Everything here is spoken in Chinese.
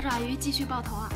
八爪鱼继续爆头啊！